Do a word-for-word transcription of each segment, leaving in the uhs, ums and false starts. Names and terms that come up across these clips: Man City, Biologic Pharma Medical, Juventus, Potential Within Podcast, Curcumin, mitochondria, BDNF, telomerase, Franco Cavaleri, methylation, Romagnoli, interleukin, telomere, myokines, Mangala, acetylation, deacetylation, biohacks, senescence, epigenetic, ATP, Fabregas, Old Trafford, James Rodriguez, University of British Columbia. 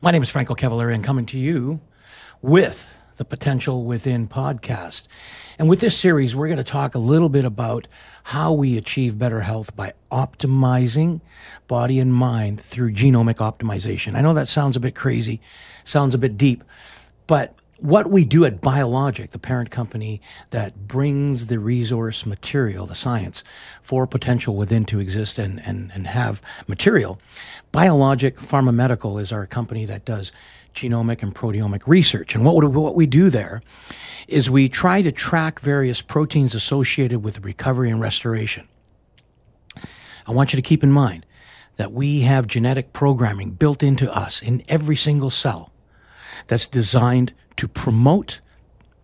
My name is Franco Cavaleri, and coming to you with the Potential Within Podcast. And with this series, we're going to talk a little bit about how we achieve better health by optimizing body and mind through genomic optimization. I know that sounds a bit crazy, sounds a bit deep, but what we do at Biologic, the parent company that brings the resource material, the science, for Potential Within to exist and, and, and have material, Biologic Pharma Medical is our company that does genomic and proteomic research. And what, would, what we do there is we try to track various proteins associated with recovery and restoration. I want you to keep in mind that we have genetic programming built into us in every single cell that's designed to promote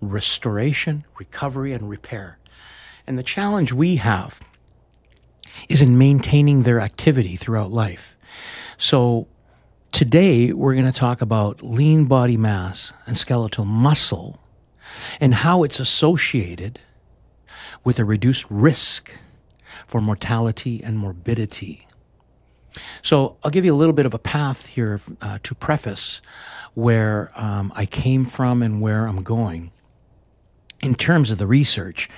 restoration, recovery, and repair. And the challenge we have is in maintaining their activity throughout life. So today, we're going to talk about lean body mass and skeletal muscle and how it's associated with a reduced risk for mortality and morbidity. So I'll give you a little bit of a path here uh, to preface where um, I came from and where I'm going. In terms of the research,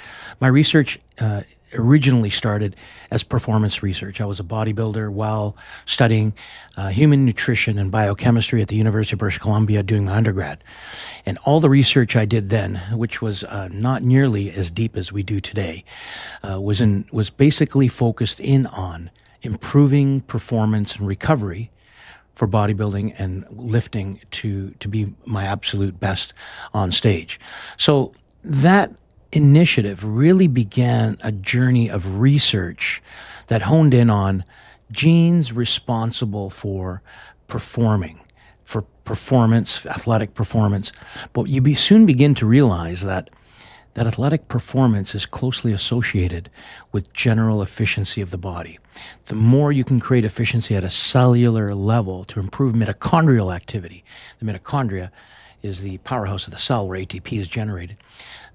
my research uh, originally started as performance research. I was a bodybuilder while studying uh, human nutrition and biochemistry at the University of British Columbia doing my undergrad. And all the research I did then, which was uh, not nearly as deep as we do today, uh, was, in, was basically focused in on improving performance and recovery for bodybuilding and lifting to, to be my absolute best on stage. So that initiative really began a journey of research that honed in on genes responsible for performing, for performance, athletic performance. But you be soon begin to realize that that athletic performance is closely associated with general efficiency of the body. The more you can create efficiency at a cellular level to improve mitochondrial activity, the mitochondria is the powerhouse of the cell where A T P is generated,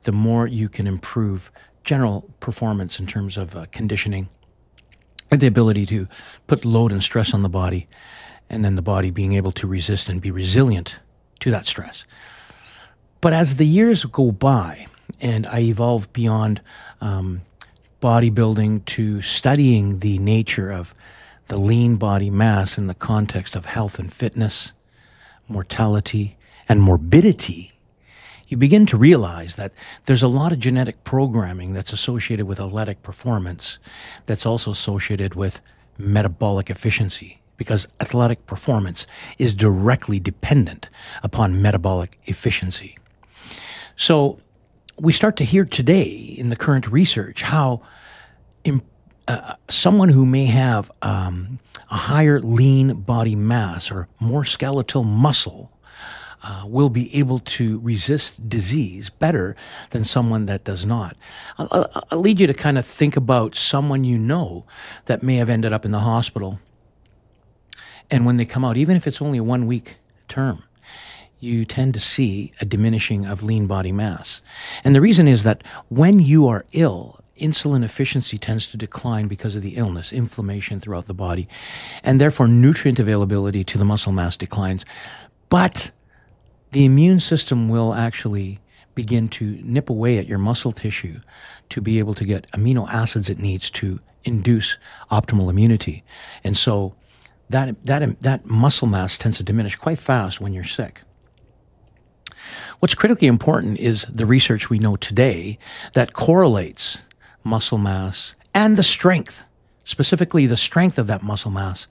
the more you can improve general performance in terms of uh, conditioning and the ability to put load and stress on the body, and then the body being able to resist and be resilient to that stress. But as the years go by, and I evolved beyond um, bodybuilding to studying the nature of the lean body mass in the context of health and fitness, mortality, and morbidity, you begin to realize that there's a lot of genetic programming that's associated with athletic performance that's also associated with metabolic efficiency, because athletic performance is directly dependent upon metabolic efficiency. So we start to hear today in the current research how imp uh, someone who may have um, a higher lean body mass or more skeletal muscle uh, will be able to resist disease better than someone that does not. I'll, I'll lead you to kind of think about someone you know that may have ended up in the hospital. And when they come out, even if it's only a one week term, you tend to see a diminishing of lean body mass. And the reason is that when you are ill, insulin efficiency tends to decline because of the illness, inflammation throughout the body, and therefore nutrient availability to the muscle mass declines. But the immune system will actually begin to nip away at your muscle tissue to be able to get amino acids it needs to induce optimal immunity. And so that, that, that muscle mass tends to diminish quite fast when you're sick. What's critically important is the research we know today that correlates muscle mass and the strength, specifically the strength of that muscle mass,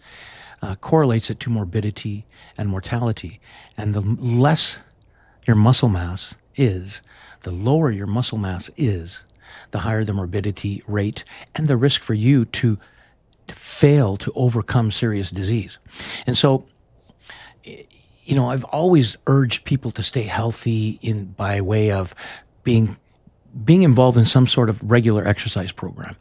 uh, correlates it to morbidity and mortality. And the less your muscle mass is, the lower your muscle mass is, the higher the morbidity rate and the risk for you to fail to overcome serious disease. And so, you know, I've always urged people to stay healthy in by way of being being involved in some sort of regular exercise program.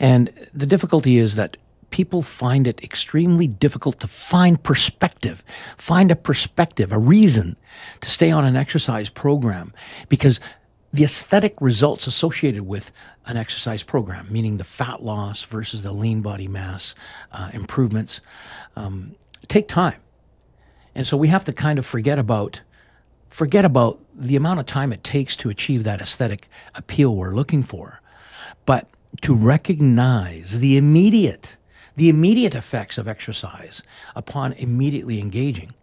And the difficulty is that people find it extremely difficult to find perspective, find a perspective, a reason to stay on an exercise program, because the aesthetic results associated with an exercise program, meaning the fat loss versus the lean body mass uh, improvements, um, take time. And so we have to kind of forget about forget about the amount of time it takes to achieve that aesthetic appeal we're looking for, but to recognize the immediate, the immediate effects of exercise upon immediately engaging.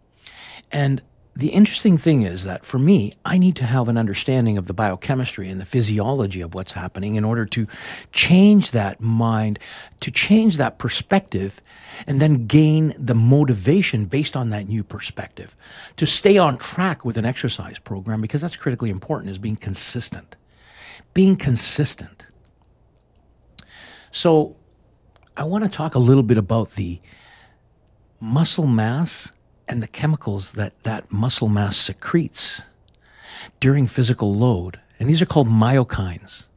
And the interesting thing is that for me, I need to have an understanding of the biochemistry and the physiology of what's happening in order to change that mind, to change that perspective, and then gain the motivation based on that new perspective to stay on track with an exercise program, because that's critically important, is being consistent. Being consistent. So I want to talk a little bit about the muscle mass and the chemicals that that muscle mass secretes during physical load. And these are called myokines.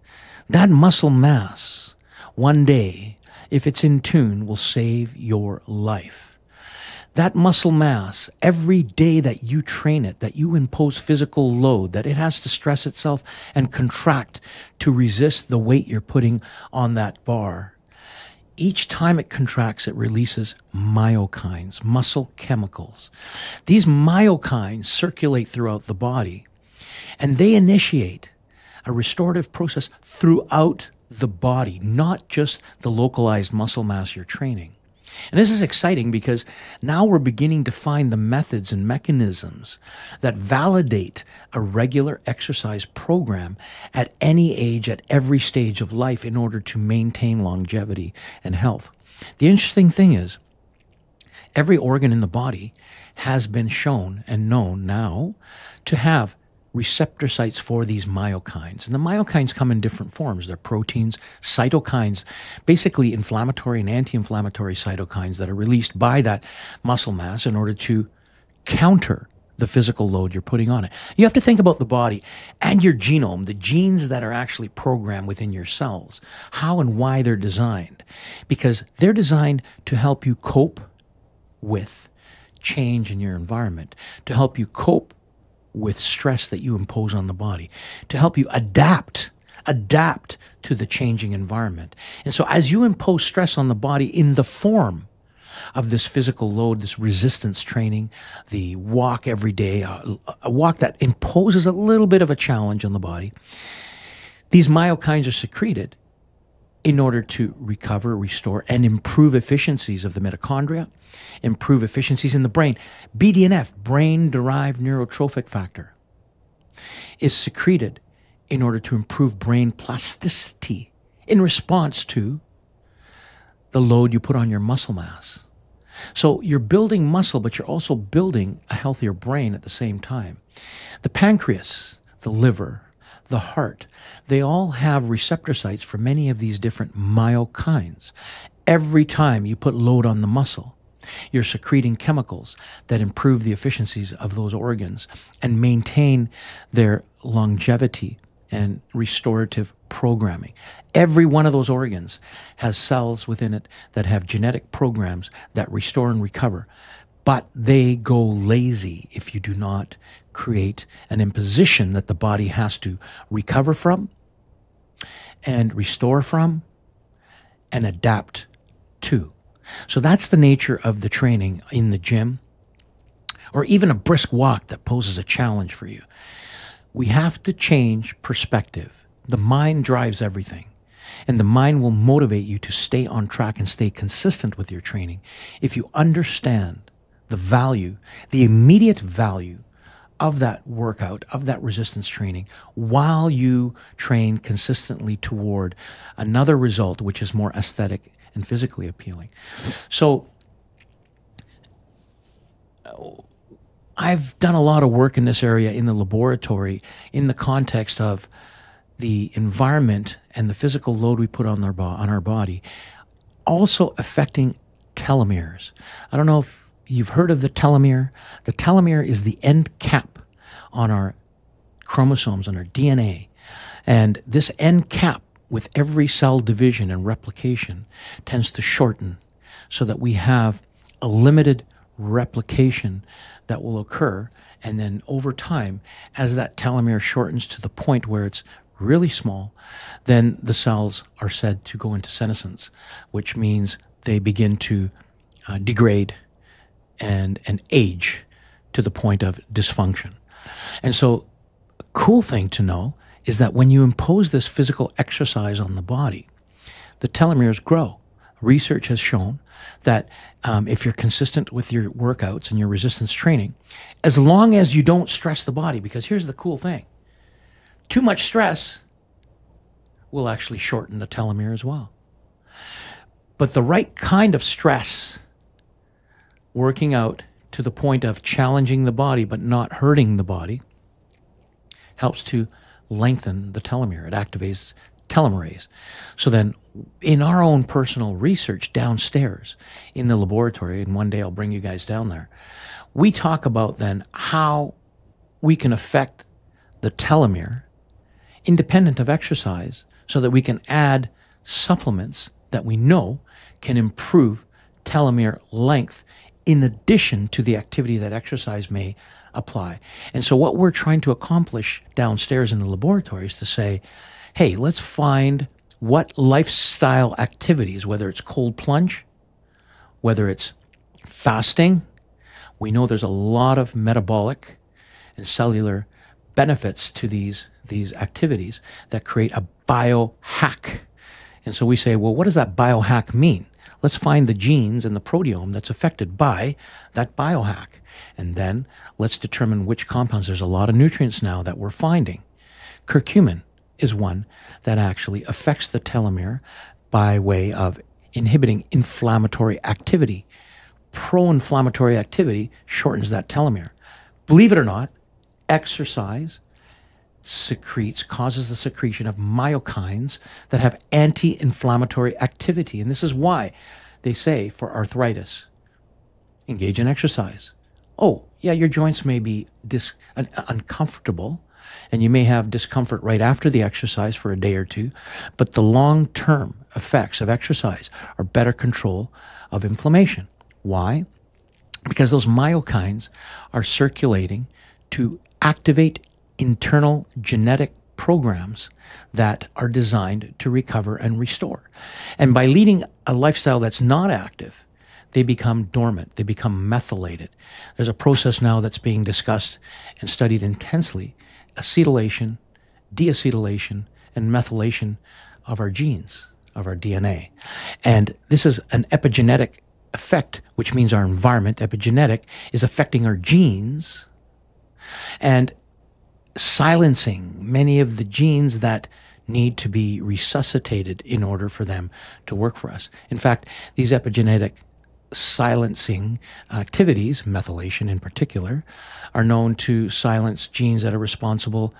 That muscle mass, one day, if it's in tune, will save your life. That muscle mass, every day that you train it, that you impose physical load, that it has to stress itself and contract to resist the weight you're putting on that bar. Each time it contracts, it releases myokines, muscle chemicals. These myokines circulate throughout the body, and they initiate a restorative process throughout the body, not just the localized muscle mass you're training. And this is exciting because now we're beginning to find the methods and mechanisms that validate a regular exercise program at any age, at every stage of life, in order to maintain longevity and health. The interesting thing is, every organ in the body has been shown and known now to have receptor sites for these myokines. And the myokines come in different forms. They're proteins, cytokines, basically inflammatory and anti-inflammatory cytokines that are released by that muscle mass in order to counter the physical load you're putting on it. You have to think about the body and your genome, the genes that are actually programmed within your cells, how and why they're designed, because they're designed to help you cope with change in your environment, to help you cope with stress that you impose on the body, to help you adapt, adapt to the changing environment. And so as you impose stress on the body in the form of this physical load, this resistance training, the walk every day, a, a walk that imposes a little bit of a challenge on the body, these myokines are secreted in order to recover, restore, and improve efficiencies of the mitochondria, improve efficiencies in the brain. B D N F, brain-derived neurotrophic factor, is secreted in order to improve brain plasticity in response to the load you put on your muscle mass. So you're building muscle, but you're also building a healthier brain at the same time. The pancreas, the liver, the heart, they all have receptor sites for many of these different myokines. Every time you put load on the muscle, you're secreting chemicals that improve the efficiencies of those organs and maintain their longevity and restorative programming. Every one of those organs has cells within it that have genetic programs that restore and recover, but they go lazy if you do not create an imposition that the body has to recover from and restore from and adapt to. So that's the nature of the training in the gym, or even a brisk walk that poses a challenge for you. We have to change perspective. The mind drives everything. And the mind will motivate you to stay on track and stay consistent with your training if you understand the value, the immediate value of that workout, of that resistance training, while you train consistently toward another result, which is more aesthetic and physically appealing. So I've done a lot of work in this area in the laboratory in the context of the environment and the physical load we put on our, on our body, also affecting telomeres. I don't know if you've heard of the telomere. The telomere is the end cap on our chromosomes, on our D N A. And this end cap, with every cell division and replication, tends to shorten so that we have a limited replication that will occur. And then over time, as that telomere shortens to the point where it's really small, then the cells are said to go into senescence, which means they begin to uh, degrade and, and age to the point of dysfunction. And so a cool thing to know is that when you impose this physical exercise on the body, the telomeres grow. Research has shown that um, if you're consistent with your workouts and your resistance training, as long as you don't stress the body, because here's the cool thing, too much stress will actually shorten the telomere as well. But the right kind of stress, working out to the point of challenging the body but not hurting the body, helps to lengthen the telomere. It activates telomerase. So then in our own personal research downstairs in the laboratory, and one day I'll bring you guys down there, we talk about then how we can affect the telomere independent of exercise so that we can add supplements that we know can improve telomere length in addition to the activity that exercise may apply. And so what we're trying to accomplish downstairs in the laboratory is to say, hey, let's find what lifestyle activities, whether it's cold plunge, whether it's fasting, we know there's a lot of metabolic and cellular benefits to these, these activities that create a biohack. And so we say, well, what does that biohack mean? Let's find the genes and the proteome that's affected by that biohack. And then let's determine which compounds. There's a lot of nutrients now that we're finding. Curcumin is one that actually affects the telomere by way of inhibiting inflammatory activity. Pro-inflammatory activity shortens that telomere. Believe it or not, exercise secretes, causes the secretion of myokines that have anti-inflammatory activity. And this is why they say for arthritis, engage in exercise. Oh, yeah, your joints may be dis- un- uncomfortable, and you may have discomfort right after the exercise for a day or two, but the long-term effects of exercise are better control of inflammation. Why? Because those myokines are circulating to activate internal genetic programs that are designed to recover and restore. And by leading a lifestyle that's not active, they become dormant. They become methylated. There's a process now that's being discussed and studied intensely: acetylation, deacetylation, and methylation of our genes, of our D N A. And this is an epigenetic effect, which means our environment, epigenetic, is affecting our genes and silencing many of the genes that need to be resuscitated in order for them to work for us. In fact, these epigenetic silencing activities, methylation in particular, are known to silence genes that are responsible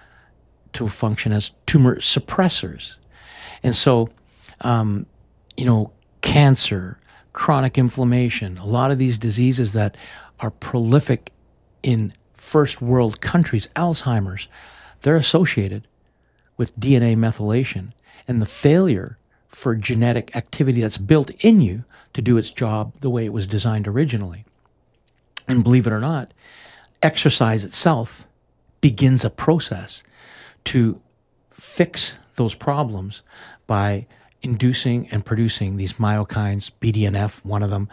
to function as tumor suppressors. And so, um, you know, cancer, chronic inflammation, a lot of these diseases that are prolific in first world countries, Alzheimer's, they're associated with D N A methylation and the failure for genetic activity that's built in you to do its job the way it was designed originally. And believe it or not, exercise itself begins a process to fix those problems by inducing and producing these myokines, B D N F, one of them,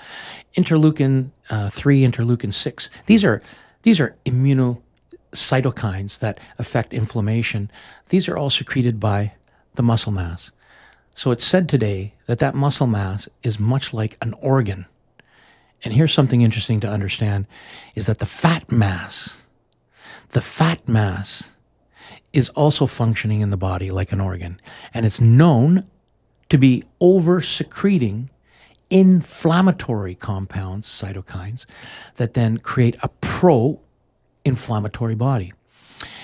interleukin uh, three, interleukin six. These are these are immunocytokines that affect inflammation. These are all secreted by the muscle mass. So it's said today that that muscle mass is much like an organ. And here's something interesting to understand, is that the fat mass, the fat mass is also functioning in the body like an organ. And it's known to be over-secreting inflammatory compounds, cytokines, that then create a pro-inflammatory body.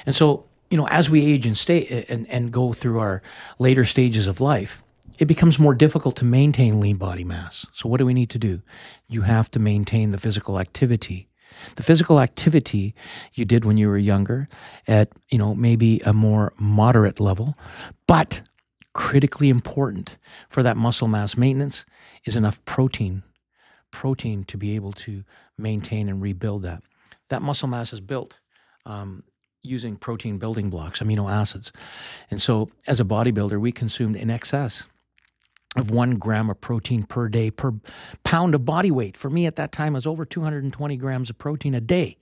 And so, you know, as we age and stay and, and go through our later stages of life, it becomes more difficult to maintain lean body mass. So what do we need to do? You have to maintain the physical activity. The physical activity you did when you were younger at, you know, maybe a more moderate level, but critically important for that muscle mass maintenance is enough protein, protein to be able to maintain and rebuild that. That muscle mass is built, um, using protein building blocks, amino acids. And so as a bodybuilder, we consumed in excess of one gram of protein per day per pound of body weight. For me at that time, it was over two hundred twenty grams of protein a day.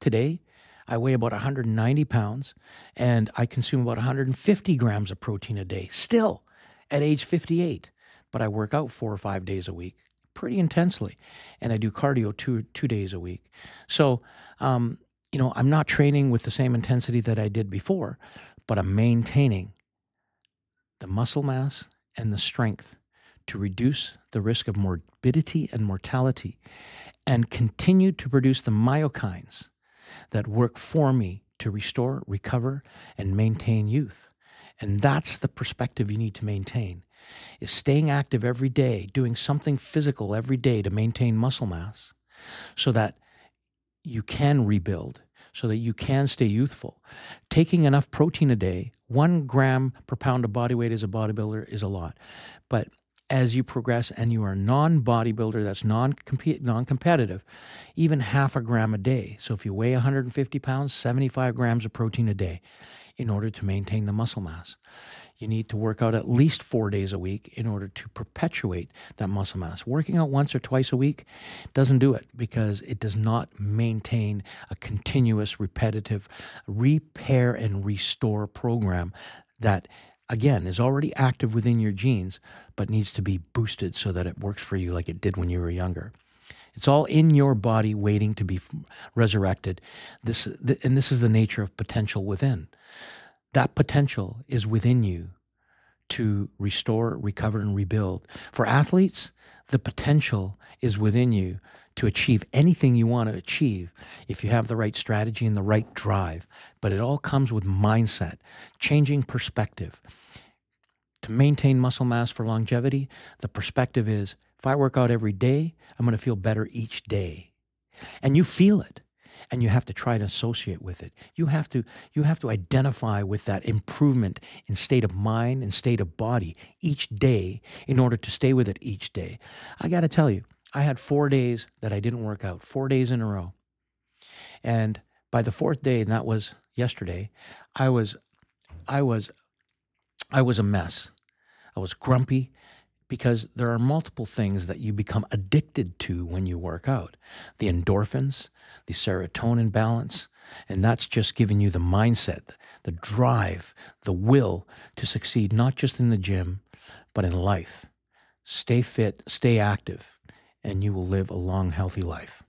Today, I weigh about one hundred ninety pounds, and I consume about one hundred fifty grams of protein a day, still at age fifty-eight. But I work out four or five days a week pretty intensely, and I do cardio two, two days a week. So, um, you know, I'm not training with the same intensity that I did before, but I'm maintaining the muscle mass and the strength to reduce the risk of morbidity and mortality and continue to produce the myokines that work for me to restore, recover, and maintain youth. And that's the perspective you need to maintain, is staying active every day, doing something physical every day to maintain muscle mass so that you can rebuild, so that you can stay youthful. Taking enough protein a day, one gram per pound of body weight as a bodybuilder is a lot. But as you progress and you are a non-bodybuilder, that's non-compete, non-competitive, even half a gram a day. So if you weigh one hundred fifty pounds, seventy-five grams of protein a day in order to maintain the muscle mass. You need to work out at least four days a week in order to perpetuate that muscle mass. Working out once or twice a week doesn't do it because it does not maintain a continuous, repetitive repair and restore program that again, is already active within your genes, but needs to be boosted so that it works for you like it did when you were younger. It's all in your body waiting to be resurrected. This, and this is the nature of potential within. That potential is within you to restore, recover, and rebuild. For athletes, the potential is within you to achieve anything you want to achieve if you have the right strategy and the right drive. But it all comes with mindset, changing perspective. To maintain muscle mass for longevity, the perspective is, if I work out every day, I'm going to feel better each day. And you feel it. And you have to try to associate with it. You have to, you have to identify with that improvement in state of mind and state of body each day in order to stay with it each day. I got to tell you, I had four days that I didn't work out, four days in a row. And by the fourth day, and that was yesterday, I was, I was, I was a mess. I was grumpy because there are multiple things that you become addicted to when you work out. The endorphins, the serotonin balance, and that's just giving you the mindset, the drive, the will to succeed, not just in the gym, but in life. Stay fit, stay active, and you will live a long, healthy life.